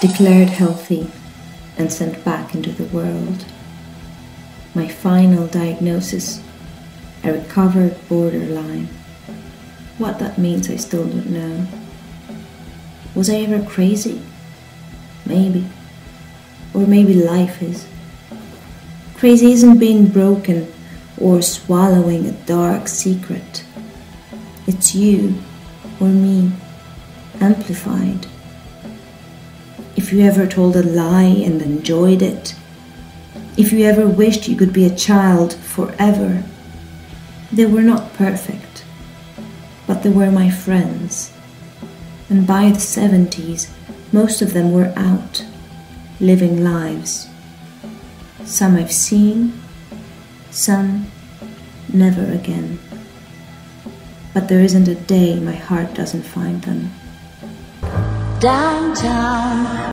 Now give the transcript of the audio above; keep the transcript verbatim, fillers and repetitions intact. declared healthy and sent back into the world. My final diagnosis, a recovered borderline. What that means I still don't know. Was I ever crazy? Maybe. Or maybe life is. Crazy isn't being broken or swallowing a dark secret. It's you or me, amplified. If you ever told a lie and enjoyed it, if you ever wished you could be a child forever, they were not perfect, but they were my friends. And by the seventies, most of them were out, living lives. Some I've seen, some never again. But there isn't a day my heart doesn't find them. Downtown.